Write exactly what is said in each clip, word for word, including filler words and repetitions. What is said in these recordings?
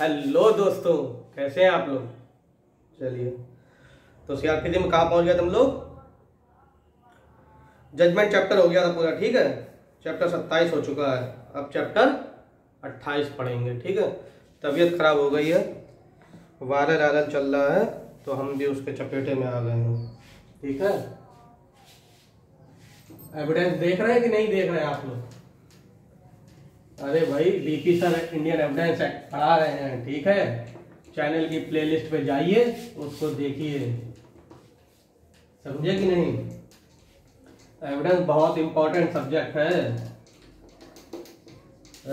Hello दोस्तों, कैसे हैं आप लोग। चलिए तो सीआरपीसी में कहाँ पहुँच गया तुम लोग। जजमेंट चैप्टर हो गया था पूरा, ठीक है। चैप्टर सत्ताईस हो चुका है, अब चैप्टर अट्ठाईस पढ़ेंगे, ठीक है। तबीयत खराब हो गई है, वायरल वायरल चल रहा है तो हम भी उसके चपेटे में आ गए हैं, ठीक है। एविडेंस देख रहे हैं कि नहीं देख रहे हैं आप लोग। अरे भाई DP sir Indian evidence act पढ़ा रहे हैं, ठीक है। चैनल की प्लेलिस्ट पे जाइए, उसको देखिए, समझे कि नहीं। एविडेंस बहुत इंपॉर्टेंट सब्जेक्ट है।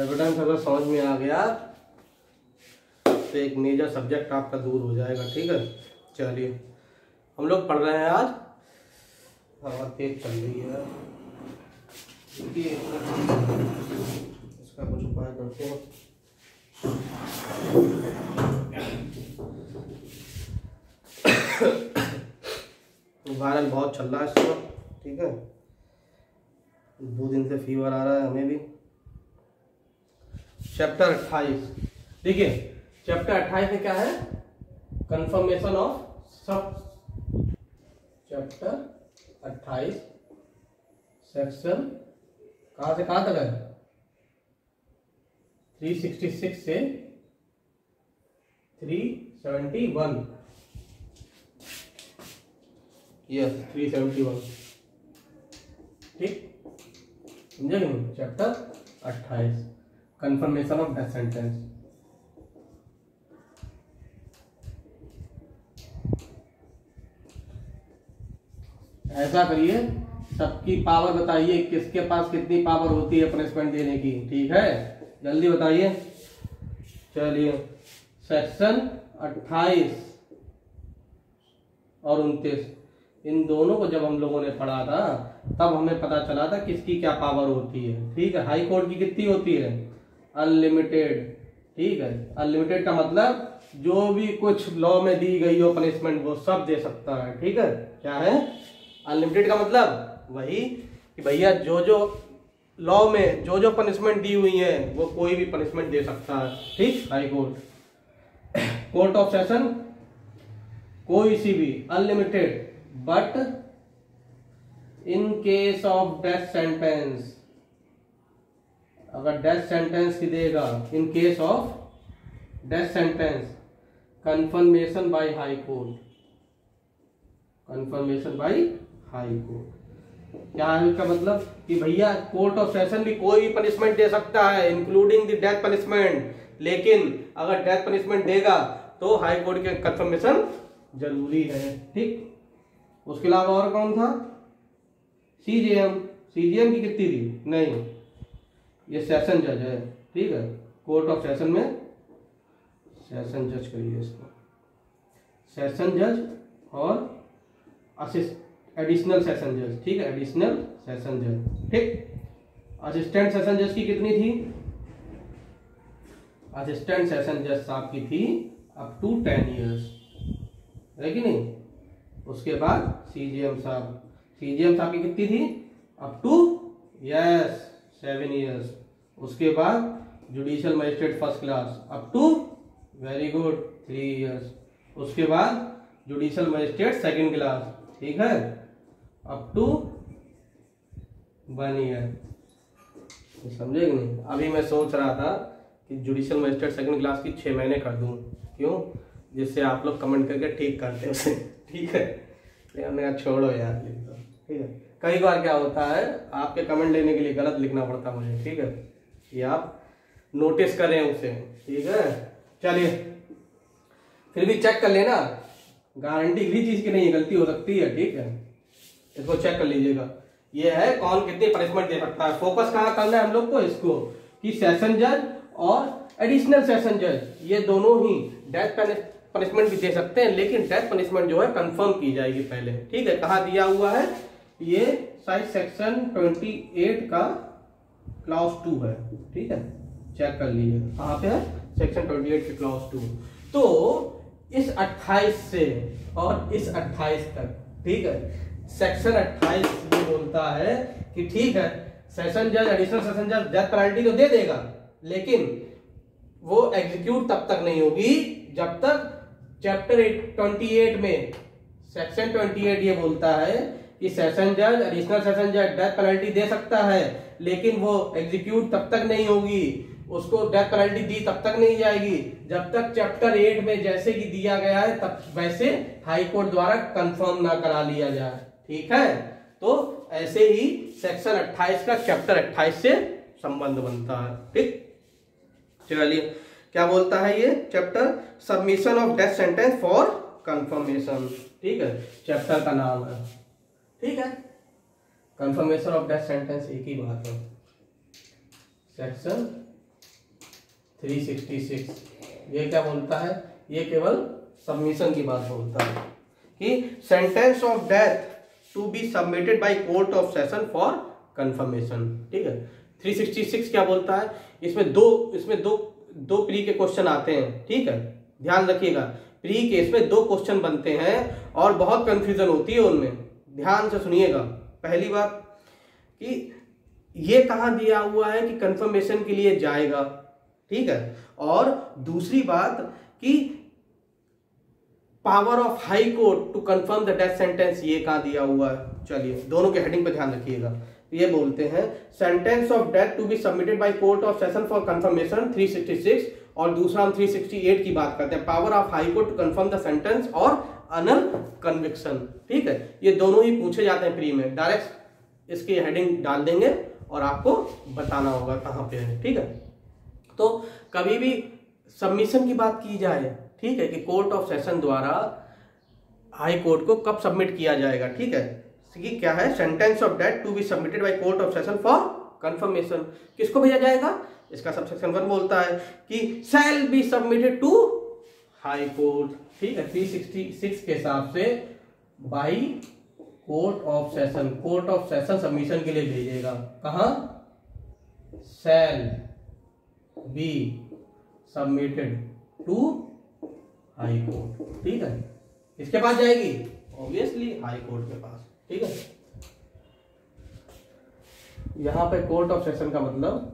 एविडेंस अगर समझ में आ गया तो एक मेजर सब्जेक्ट आपका दूर हो जाएगा, ठीक है। चलिए हम लोग पढ़ रहे हैं आज। हवा तेज चल रही है, इसका कुछ उपाय करते हैं। वायरल बहुत चल रहा है इस वक्त, ठीक है। दो दिन से फीवर आ रहा है हमें भी। चैप्टर अट्ठाईस, देखिए चैप्टर अट्ठाईस में क्या है, कंफर्मेशन ऑफ सब। चैप्टर अट्ठाईस सेक्शन कहाँ से कहाँ तक है, तीन सौ छियासठ से तीन सौ इकहत्तर, यस तीन सौ इकहत्तर, ठीक, समझे नहीं। चैप्टर अट्ठाईस कंफर्मेशन ऑफ डेथ सेंटेंस। ऐसा करिए, सबकी पावर बताइए, किसके पास कितनी पावर होती है पनिशमेंट देने की, ठीक है, जल्दी बताइए। चलिए सेक्शन अट्ठाईस और उनतीस, इन दोनों को जब हम लोगों ने पढ़ा था तब हमें पता चला था किसकी क्या पावर होती है, ठीक है। हाई कोर्ट की कितनी होती है, अनलिमिटेड, ठीक है। अनलिमिटेड का मतलब जो भी कुछ लॉ में दी गई हो पनिशमेंट वो सब दे सकता है, ठीक है। क्या है अनलिमिटेड का मतलब, वही कि भैया जो जो लॉ में जो जो पनिशमेंट दी हुई है वो कोई भी पनिशमेंट दे सकता है, ठीक। High court, court of session कोई सी भी unlimited, but in case of death sentence, अगर डेथ सेंटेंस की देगा, in case of death sentence confirmation by high court, confirmation by high court. क्या है इसका मतलब कि भैया कोर्ट ऑफ सेशन भी कोई भी पनिशमेंट दे सकता है, इंक्लूडिंग द डेथ पनिशमेंट, लेकिन अगर डेथ पनिशमेंट देगा तो हाई कोर्ट के कंफर्मेशन जरूरी है, ठीक। उसके अलावा और कौन था, सीजेएम। सीजेएम की कितनी थी, नहीं ये सेशन जज है, ठीक है। कोर्ट ऑफ सेशन में सेशन जज करिए इसको, सेशन जज और असिस्ट एडिशनल सेशन जज, ठीक है, एडिशनल सेशन जज, ठीक। असिस्टेंट सेशन जज की कितनी थी, असिस्टेंट सेशन जज साहब की थी अप टू टेन इयर्स, है कि नहीं। उसके बाद सीजीएम साहब, सीजीएम साहब की कितनी थी, up to yes seven years. उसके बाद judicial magistrate first class up to very good three years. उसके बाद जुडिशियल मजिस्ट्रेट सेकेंड क्लास, ठीक है, अप टू वन ईयर, समझे कि नहीं। अभी मैं सोच रहा था कि जुडिशियल मजिस्ट्रेट सेकंड क्लास की छः महीने कर दूं, क्यों, जिससे आप लोग कमेंट करके ठीक करते उसे, ठीक है। लेकिन मेरा छोड़ो यार, लिख दो, ठीक है। कई बार क्या होता है आपके कमेंट लेने के लिए गलत लिखना पड़ता मुझे, ठीक है, कि आप नोटिस करें उसे, ठीक है। चलिए फिर भी चेक कर लेना, गारंटी किसी चीज की नहीं है, गलती हो सकती है, ठीक है। इसको चेक कर लीजिएगा, ये है कौन कितनी पनिशमेंट दे सकता है। फोकस कहाँ करना है हम लोग को, इसको कि सेशन जज और एडिशनल सेशन जज ये दोनों ही डेथ पनिशमेंट भी दे सकते हैं, लेकिन डेथ पनिशमेंट जो है कंफर्म की जाएगी पहले, ठीक है। कहाँ दिया हुआ है ये, साइज सेक्शन ट्वेंटी एट का क्लॉज टू है, ठीक है, चेक कर लीजिएगा कहाँ पे है, सेक्शन ट्वेंटी एट के क्लॉज टू। तो इस अट्ठाईस से और इस अट्ठाईस तक, ठीक है, सेक्शन अट्ठाईस ये बोलता है कि ठीक है सेशन जज एडिशनल सेशन जज डेथ पेनल्टी तो दे देगा, लेकिन वो एग्जीक्यूट तब तक नहीं होगी जब तक चैप्टर अट्ठाईस में सेक्शन अट्ठाईस ये बोलता है कि सेशन जज, एडिशनल सेशन जज डेथ पेनल्टी दे सकता है, लेकिन वो एग्जीक्यूट तब तक नहीं होगी, उसको डेथ पेनल्टी दी तब तक नहीं जाएगी जब तक चैप्टर आठ में जैसे कि दिया गया है तब वैसे हाई कोर्ट द्वारा कंफर्म ना करा लिया जाए। ठीक है, तो ऐसे ही सेक्शन अट्ठाईस का चैप्टर अट्ठाईस से संबंध बनता है। ठीक, चलिए क्या बोलता है ये chapter, submission of death sentence for confirmation. ठीक है, चैप्टर का नाम है। ठीक है, कंफर्मेशन ऑफ डेथ सेंटेंस एक ही बात है, सेक्शन तीन सौ छियासठ ये क्या बोलता है, ये केवल सबमिशन की बात बोलता है कि sentence of death to be submitted by court of session for confirmation. ठीक है, तीन सौ छियासठ क्या बोलता है, इसमें दो इसमें दो दो प्री के क्वेश्चन आते हैं। ठीक है, ध्यान रखिएगा, प्री केस में दो क्वेश्चन बनते हैं और बहुत कंफ्यूजन होती है उनमें, ध्यान से सुनिएगा। पहली बात कि ये कहाँ दिया हुआ है कि कंफर्मेशन के लिए जाएगा, ठीक है, और दूसरी बात कि power of high court to confirm the death sentence ये कहाँ दिया हुआ है। चलिए दोनों के हेडिंग पर ध्यान रखिएगा। ये बोलते हैं sentence of death to be submitted by court of session for confirmation तीन सौ छियासठ, और दूसरा हम तीन सौ अड़सठ की बात करते हैं, power of high court to confirm the sentence और अनल कन्विक्शन। ठीक है, ये दोनों ही पूछे जाते हैं प्री में, डायरेक्ट इसकी हेडिंग डाल देंगे और आपको बताना होगा कहाँ पे है। ठीक है, तो कभी भी सबमिशन की बात की जाए, ठीक है, कि कोर्ट ऑफ सेशन द्वारा हाई कोर्ट को कब सबमिट किया जाएगा। ठीक है, कि क्या है, sentence of death to be submitted by court of session for confirmation किसको भेजा जाएगा, इसका सबसेक्शन वन बोलता है कि shall be submitted to high court. ठीक है, तीन सौ छियासठ के हिसाब से by court of session, court of session submission के लिए भेजेगा, कहां, shall be submitted to high court. ठीक है, इसके पास जाएगी ऑब्वियसली हाई कोर्ट के पास। ठीक है, यहां पे कोर्ट ऑफ सेशन का मतलब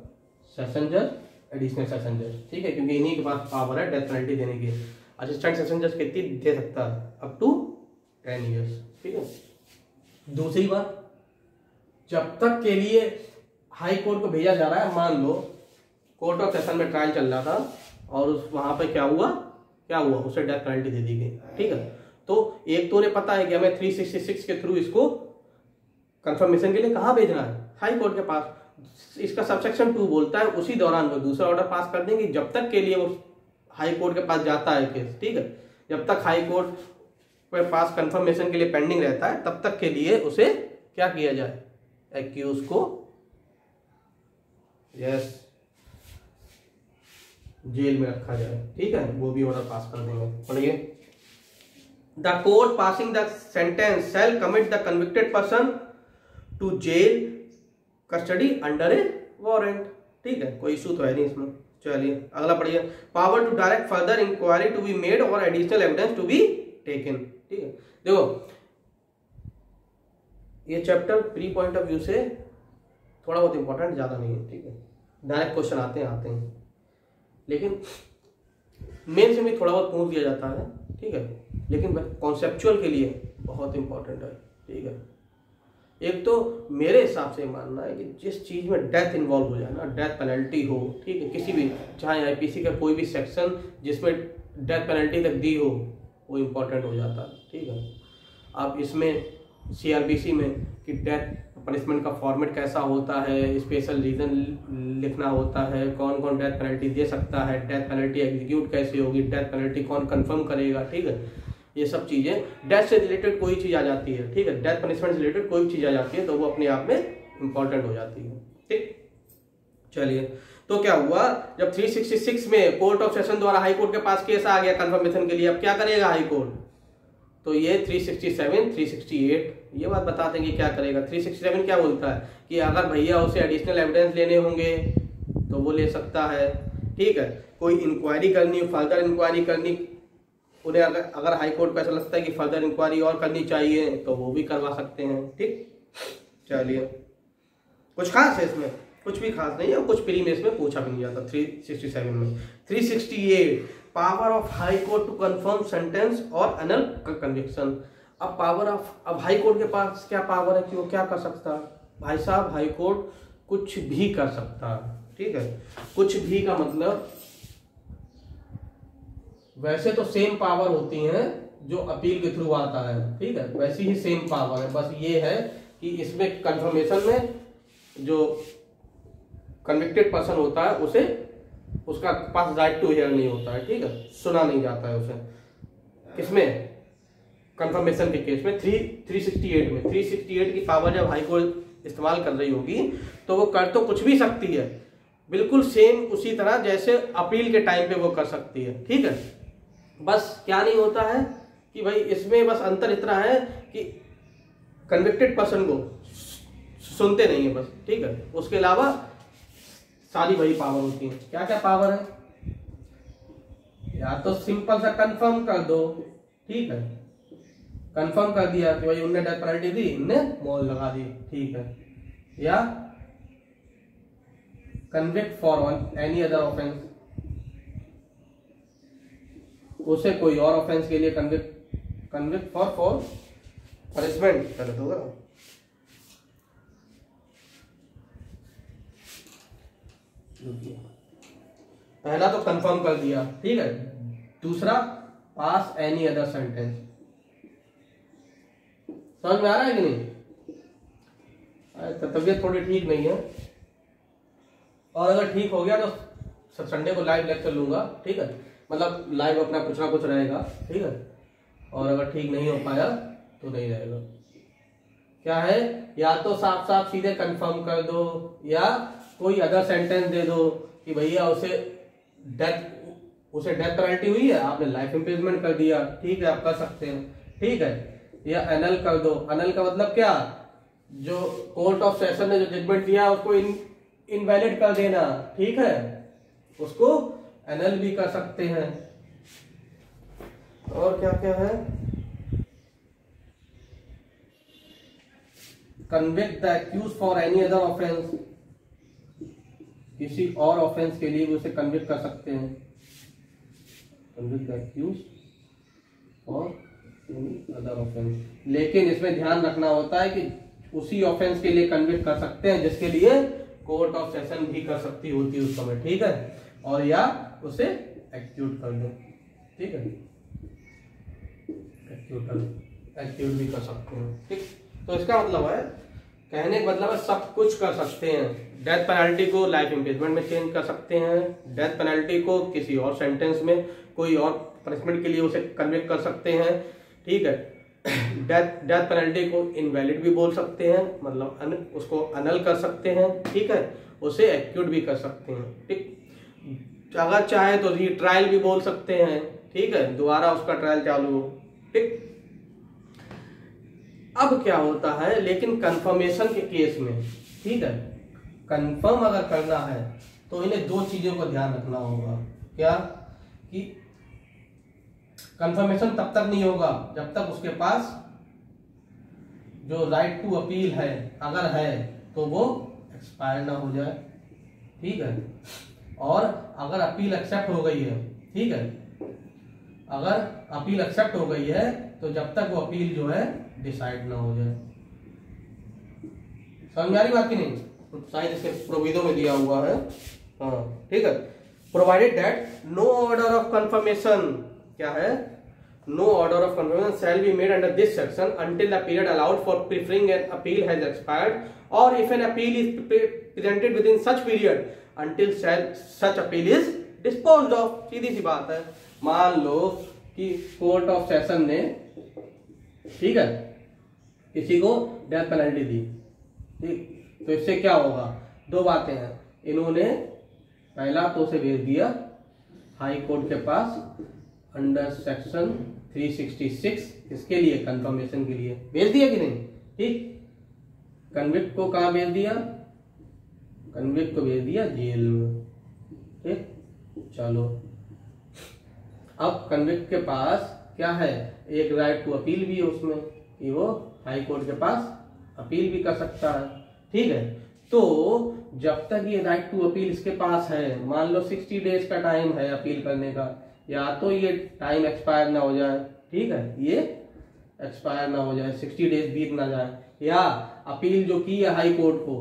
सेशन जज, एडिशनल सेशन जज। ठीक है, क्योंकि इन्हीं के पास पावर है डेथ पेनल्टी देने की। असिस्टेंट सेशन जज कितनी दे सकता है, अप टू टेन इयर्स। ठीक है, दूसरी बात, जब तक के लिए हाई कोर्ट को भेजा जा रहा है, मान लो कोर्ट ऑफ सेशन में ट्रायल चल रहा था और उस वहां पे क्या हुआ क्या हुआ उसे डेथ पेनल्टी दे दी गई। ठीक है, तो एक तो उन्हें पता है कि हमें तीन सौ छियासठ के थ्रू इसको कंफर्मेशन के लिए कहाँ भेजना है, हाई कोर्ट के पास। इसका सबसेक्शन टू बोलता है उसी दौरान वो दूसरा ऑर्डर पास कर देंगे जब तक के लिए वो हाई कोर्ट के पास जाता है केस। ठीक है, जब तक हाई कोर्ट के पास कंफर्मेशन के लिए पेंडिंग रहता है तब तक के लिए उसे क्या किया जाए, एक्यूज को यस जेल में रखा जाए। ठीक है, वो भी ऑर्डर पास कर देंगे। पढ़िए, The court passing the sentence shall commit the convicted person to jail custody under a warrant। ठीक है, कोई इशू तो है नहीं इसमें। चलिए अगला पढ़िए, power to direct further inquiry to be made और additional evidence to be taken. ठीक है, देखो ये chapter pre point of view से थोड़ा बहुत इंपॉर्टेंट, ज्यादा नहीं है। ठीक है, डायरेक्ट क्वेश्चन आते हैं आते हैं लेकिन मेन से भी थोड़ा बहुत पूछ दिया जाता है। ठीक है, लेकिन कॉन्सेप्चुअल के लिए बहुत इंपॉर्टेंट है। ठीक है, एक तो मेरे हिसाब से मानना है कि जिस चीज़ में डेथ इन्वॉल्व हो जाए ना, डेथ पेनल्टी हो, ठीक है, किसी भी, चाहे आईपीसी का कोई भी सेक्शन जिसमें डेथ पेनल्टी तक दी हो, वो इम्पोर्टेंट हो जाता है। ठीक है, आप इसमें सीआरपीसी में कि डेथ पनिशमेंट का फॉर्मेट कैसा होता है, स्पेशल रीज़न लिखना होता है, कौन कौन डेथ पेनल्टी दे सकता है, डेथ पेनल्टी एग्जीक्यूट कैसे होगी, डेथ पेनल्टी कौन कंफर्म करेगा। ठीक है, ये सब चीज़ें डेथ से रिलेटेड कोई चीज़ आ जाती है। ठीक है, डेथ पनिशमेंट से रिलेटेड कोई चीज़ आ जाती है तो वो अपने आप में इम्पॉर्टेंट हो जाती है। ठीक, चलिए तो क्या हुआ, जब तीन सौ छियासठ में कोर्ट ऑफ सेशन द्वारा हाई कोर्ट के पास केस आ गया कंफर्मेशन के लिए, अब क्या करेगा हाई कोर्ट, तो ये तीन सौ सड़सठ, तीन सौ अड़सठ ये बात बता देंगे क्या करेगा। तीन सौ सड़सठ क्या बोलता है कि अगर भैया उसे एडिशनल एविडेंस लेने होंगे तो वो ले सकता है। ठीक है, कोई इंक्वायरी करनी, फर्दर इंक्वायरी करनी, उन्हें अगर अगर हाई कोर्ट को ऐसा लगता है कि फर्दर इंक्वायरी और करनी चाहिए तो वो भी करवा सकते हैं। ठीक, चलिए कुछ खास है इसमें, कुछ भी खास नहीं है, कुछ प्रीवियस में पूछा भी नहीं जाता। तीन सौ सरसठ में तीन सौ अड़सठ power of high court to confirm sentence और अनल कन्विक्शन। अब पावर ऑफ अब हाई कोर्ट के पास क्या पावर है कि वो क्या कर सकता है भाई साहब, हाई कोर्ट कुछ भी कर सकता है। ठीक है, कुछ भी का मतलब वैसे तो सेम पावर होती हैं जो अपील के थ्रू आता है, ठीक है, वैसी ही सेम पावर है, बस ये है कि इसमें कंफर्मेशन में जो कन्विक्टेड पर्सन होता है उसे उसका पास राइट टू हियर नहीं होता है, ठीक है, सुना नहीं जाता है उसे। इसमें कंफर्मेशन के केस में थ्री थ्री सिक्सटी एट में थ्री सिक्सटी एट की पावर जब हाई कोर्ट इस्तेमाल कर रही होगी तो वो कर तो कुछ भी सकती है, बिल्कुल सेम उसी तरह जैसे अपील के टाइम पे वो कर सकती है। ठीक है, बस क्या नहीं होता है कि भाई इसमें बस अंतर इतना है कि कन्विक्टेड पर्सन को सुनते नहीं है बस, ठीक है, उसके अलावा सारी वही पावर होती है। क्या क्या पावर है, या तो सिंपल सा कंफर्म कर दो, ठीक है, कंफर्म कर दिया कि भाई उनने डेथ पेनल्टी दी, इनने मौल लगा दी, ठीक है, या convict for on any other offence, उसे कोई और ऑफेंस के लिए convict convict for for punishment कर दोगे। पहला तो कंफर्म कर दिया, ठीक है, दूसरा पास एनी अदर सेंटेंस। समझ में आ रहा है कि नहीं? तबीयत थोड़ी ठीक नहीं है और अगर ठीक हो गया तो संडे को लाइव लेक्चर लूंगा, ठीक है, मतलब लाइव अपना कुछ ना कुछ रहेगा, ठीक है, और अगर ठीक नहीं हो पाया तो नहीं रहेगा। क्या है, या तो साफ साफ सीधे कंफर्म कर दो या कोई अदर सेंटेंस दे दो कि भैया उसे डेथ उसे डेथ पेनल्टी हुई है, आपने लाइफ इम्प्रिजमेंट कर दिया, ठीक है, आप कर सकते हैं, ठीक है, या अनल कर दो। अनल का मतलब क्या, जो कोर्ट ऑफ सेशन ने जो जजमेंट दिया उसको इन इनवैलिड कर देना, ठीक है, उसको एनल भी कर सकते हैं। और क्या क्या है, convict the accused for any other offence, किसी और ऑफेंस के लिए भी उसे कन्विक्ट कर सकते हैं, convict the accused for any other offence, लेकिन इसमें ध्यान रखना होता है कि उसी ऑफेंस के लिए कन्विक्ट कर सकते हैं जिसके लिए कोर्ट ऑफ सेशन भी कर सकती होती है उस समय, ठीक है, और या उसे एक्यूट कर दो, ठीक है, एक्यूट कर एक्यूट भी कर सकते हैं, ठीक। तो इसका मतलब है, कहने का मतलब है सब कुछ कर सकते हैं। डेथ पेनल्टी को लाइफ इम्प्रिजमेंट में चेंज कर सकते हैं, डेथ पेनल्टी को किसी और सेंटेंस में कोई और पनिशमेंट के लिए उसे कन्विक्ट कर सकते हैं, ठीक है, डेथ डेथ पेनल्टी को इनवैलिड भी बोल सकते हैं, मतलब अन, उसको अनल कर सकते हैं, ठीक है, उसे एक्यूट भी कर सकते हैं, ठीक, अगर चाहे तो रिट्रायल भी बोल सकते हैं, ठीक है, दोबारा उसका ट्रायल चालू हो, ठीक। अब क्या होता है, लेकिन कंफर्मेशन के केस में, ठीक है, कंफर्म अगर करना है तो इन्हें दो चीजों का ध्यान रखना होगा। क्या, कि कंफर्मेशन तब तक नहीं होगा जब तक उसके पास जो राइट टू अपील है, अगर है तो वो एक्सपायर ना हो जाए, ठीक है, और अगर अपील एक्सेप्ट हो गई है, ठीक है, अगर अपील एक्सेप्ट हो गई है तो जब तक वो अपील जो है डिसाइड ना हो जाए। समझ में आ रही बात की नहीं? शायद इसके प्रोविजो में दिया हुआ है, हाँ, ठीक है, provided that no order of confirmation, क्या है, no order of confirmation shall be made under this section until the period allowed for preferring an appeal has expired और if an appeal is presented within such period until such appeal is disposed of. सीधी सी बात है, मान लो कि court of session ने, ठीक है, किसी को डेथ पेनल्टी दी, ठीक, तो इससे क्या होगा, दो बातें हैं, इन्होंने पहला तो उसे भेज दिया हाई कोर्ट के पास अंडर सेक्शन तीन सौ छियासठ इसके लिए कंफर्मेशन के लिए भेज दिया कि नहीं, ठीक, कन्विक्ट को कहाँ भेज दिया, कन्विक्ट को भेज दिया जेल में, ठीक, चलो। अब कन्विक्ट के पास क्या है, एक राइट टू अपील भी है उसमें कि वो हाई कोर्ट के पास अपील भी कर सकता है, ठीक है, तो जब तक ये राइट टू अपील इसके पास है, मान लो सिक्सटी डेज का टाइम है अपील करने का, या तो ये टाइम एक्सपायर ना हो जाए, ठीक है, ये एक्सपायर ना हो जाए, सिक्सटी डेज बीत ना जाए, या अपील जो की है हाई कोर्ट को,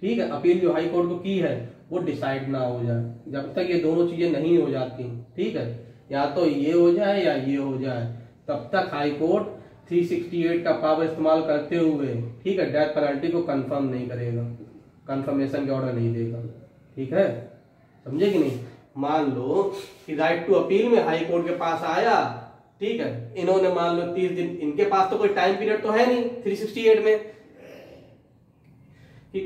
ठीक है, अपील जो हाई कोर्ट को की है वो डिसाइड ना हो जाए। जब तक ये दोनों चीजें नहीं हो जाती, ठीक है, या तो ये हो जाए या ये हो जाए, तब तक हाई कोर्ट तीन सौ अड़सठ का पावर इस्तेमाल करते हुए, ठीक है, डेथ पेनल्टी को कंफर्म नहीं करेगा, कंफर्मेशन का ऑर्डर नहीं देगा, ठीक है, समझे कि नहीं। मान लो कि राइट टू अपील में हाई कोर्ट के पास आया, ठीक है, इन्होंने मान लो तीस दिन, इनके पास तो कोई टाइम पीरियड तो है नहीं तीन सौ अड़सठ में कि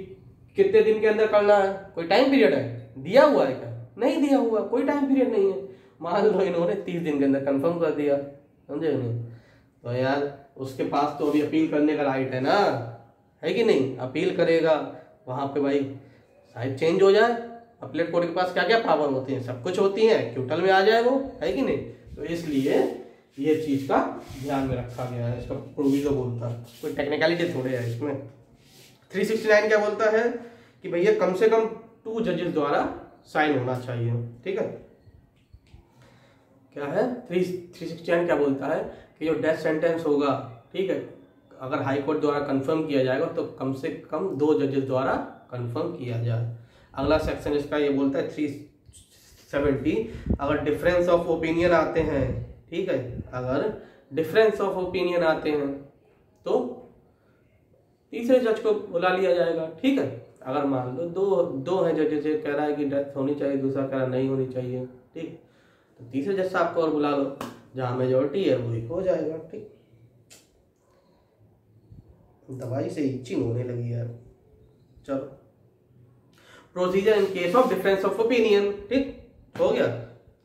कितने दिन के अंदर करना है, कोई टाइम पीरियड है दिया हुआ है क्या? नहीं दिया हुआ, कोई टाइम पीरियड नहीं है। मान लो इन्होंने तीस दिन के अंदर कंफर्म कर दिया, समझे नहीं, तो यार उसके पास तो अभी अपील करने का राइट है ना, है कि नहीं, अपील करेगा, वहां पे भाई साइड चेंज हो जाए, अपीलेट कोर्ट के पास क्या क्या पावर होती है, सब कुछ होती है, क्यूटल में आ जाए वो, है कि नहीं, तो इसलिए ये चीज का ध्यान में रखा गया है, इसका प्रोविजो बोलता है, कोई टेक्निकलिटी थोड़े है इसमें। थ्री सिक्सटी नाइन क्या बोलता है कि भैया कम से कम टू जजेस द्वारा साइन होना चाहिए, ठीक है, क्या है थ्री थ्री सिक्सटी नाइन क्या बोलता है कि जो डेथ सेंटेंस होगा, ठीक है, अगर हाई कोर्ट द्वारा कंफर्म किया जाएगा तो कम से कम दो जजेस द्वारा कंफर्म किया जाए। अगला सेक्शन इसका ये बोलता है थ्री सेवेंटी, अगर डिफरेंस ऑफ ओपिनियन आते हैं, ठीक है, अगर डिफरेंस ऑफ ओपिनियन आते हैं तो तीसरे जज को बुला लिया जाएगा, ठीक है, अगर मान लो दो दो हैं जजेस, एक कह रहा है कि डेथ होनी चाहिए, दूसरा कह रहा है नहीं होनी चाहिए, ठीक, तो तीसरे जज साहब को और बुला लो, जहाँ मेजोरिटी है वही हो जाएगा, ठीक। दवाई से इचिंग होने लगी है। चलो procedure in case of difference of opinion, ठीक हो गया।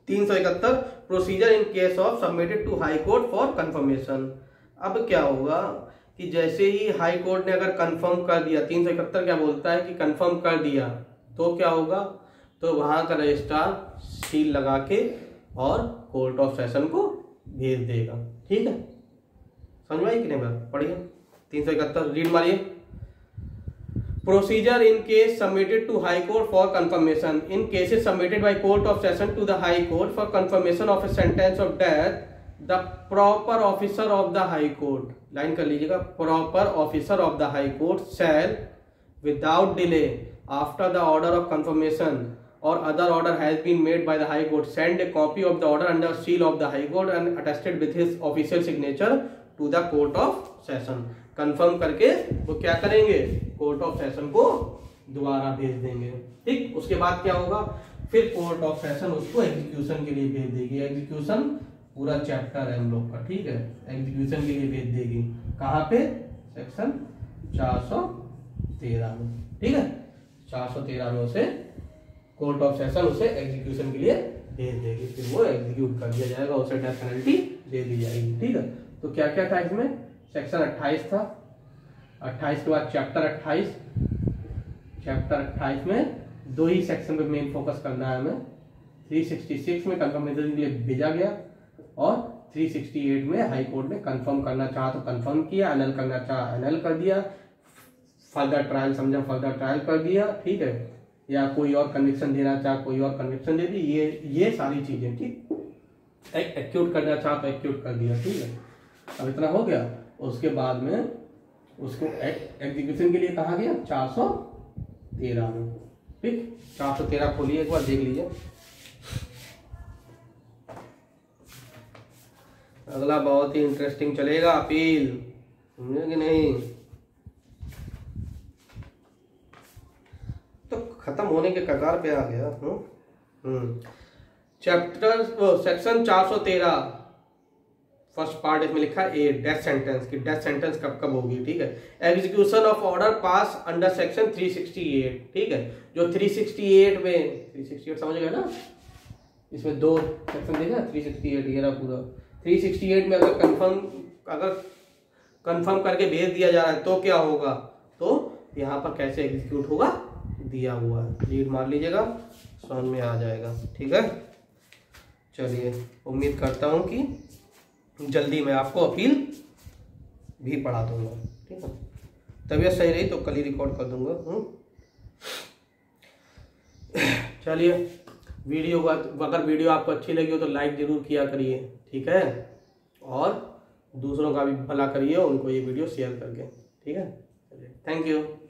तीन सौ इकहत्तर, procedure in case of submitted to high court for confirmation. अब क्या होगा कि जैसे ही हाई कोर्ट ने अगर कंफर्म कर दिया, तीन सौ इकहत्तर क्या बोलता है कि कंफर्म कर दिया, तो क्या होगा, तो वहां का रजिस्ट्रार सील लगा के और कोर्ट ऑफ सेशन को भेज देगा, ठीक है, समझ में आई कि नहीं बात, पढ़िए तीन सौ इकहत्तर रीड मारिए। Procedure in case submitted to high court for confirmation, in cases submitted by court of session to the high court for confirmation of a sentence of death, the proper officer of the high court, line कर लीजिएगा, proper officer of the high court shall without delay after the order of confirmation or other order has been made by the High Court send a copy of the order under seal of the High Court and attested with his official signature to the Court of Session। Confirm करके वो क्या करेंगे, court of session को दोबारा भेज देंगे, ठीक। उसके बाद क्या होगा, फिर कोर्ट ऑफ सेशन उसको एग्जीक्यूशन के लिए भेज देगी, एग्जीक्यूशन पूरा चैप्टर है हम लोग का, ठीक है, एग्जीक्यूशन के लिए भेज देगी, कहाँ पे, सेक्शन चार सौ तेरह में, ठीक है, चार सौ तेरह में उसे कोर्ट ऑफ सेशन उसे एग्जीक्यूशन के लिए भेज देगी, फिर वो एग्जीक्यूट कर दिया जाएगा, उसे डेथ पेनल्टी दे दी जाएगी, ठीक है। तो क्या क्या था इसमें, सेक्शन अट्ठाईस था, अट्ठाईस के बाद चैप्टर अट्ठाईस, चैप्टर अट्ठाईस में दो ही सेक्शन पे मेन फोकस करना है हमें। तीन सौ छियासठ में कंफर्मेशन के लिए भेजा गया और तीन सौ अड़सठ में हाई कोर्ट ने कंफर्म करना चाहा तो कंफर्म किया, अनल करना चाहा अनल कर दिया, फर्दर ट्रायल समझा फर्दर ट्रायल कर दिया, ठीक है, या कोई और कन्विक्शन देना चाहे कोई और कन्विक्शन दे दी, ये ये सारी चीजें, ठीक, एक्यूट करना चाहे तो एक्यूट कर दिया, ठीक है। अब इतना हो गया, उसके बाद में उसको एग्जीक्यूशन के लिए कहा गया चार सौ तेरह में, ठीक, चार सौ तेरह खोलिए एक बार देख लीजिए। अगला बहुत ही इंटरेस्टिंग चलेगा, अपील, समझे कि नहीं। खत्म होने के कगार पे आ गया, चैप्टर सेक्शन चार सौ तेरह फर्स्ट पार्ट, इसमें लिखा ए डेथ सेंटेंस की डेथ सेंटेंस कब कब होगी, ठीक है, execution of order pass under section तीन सौ अड़सठ, ठीक है, जो तीन सौ अड़सठ में, तीन सौ अड़सठ समझ गए ना, इसमें दो सेक्शन देखा, तीन सौ अड़सठ ये रहा पूरा, तीन सौ अड़सठ में अगर कंफर्म अगर कंफर्म करके भेज दिया जा रहा है तो क्या होगा, तो यहाँ पर कैसे एग्जीक्यूट होगा दिया हुआ है, लीड मार लीजिएगा, समझ में आ जाएगा, ठीक है। चलिए उम्मीद करता हूँ कि जल्दी मैं आपको अपील भी पढ़ा दूंगा, ठीक है, तबीयत सही रही तो कल ही रिकॉर्ड कर दूंगा। हूँ। चलिए वीडियो का अगर वीडियो आपको अच्छी लगी हो तो लाइक जरूर किया करिए, ठीक है, और दूसरों का भी भला करिए, उनको ये वीडियो शेयर करके, ठीक है। चलिए, थैंक यू।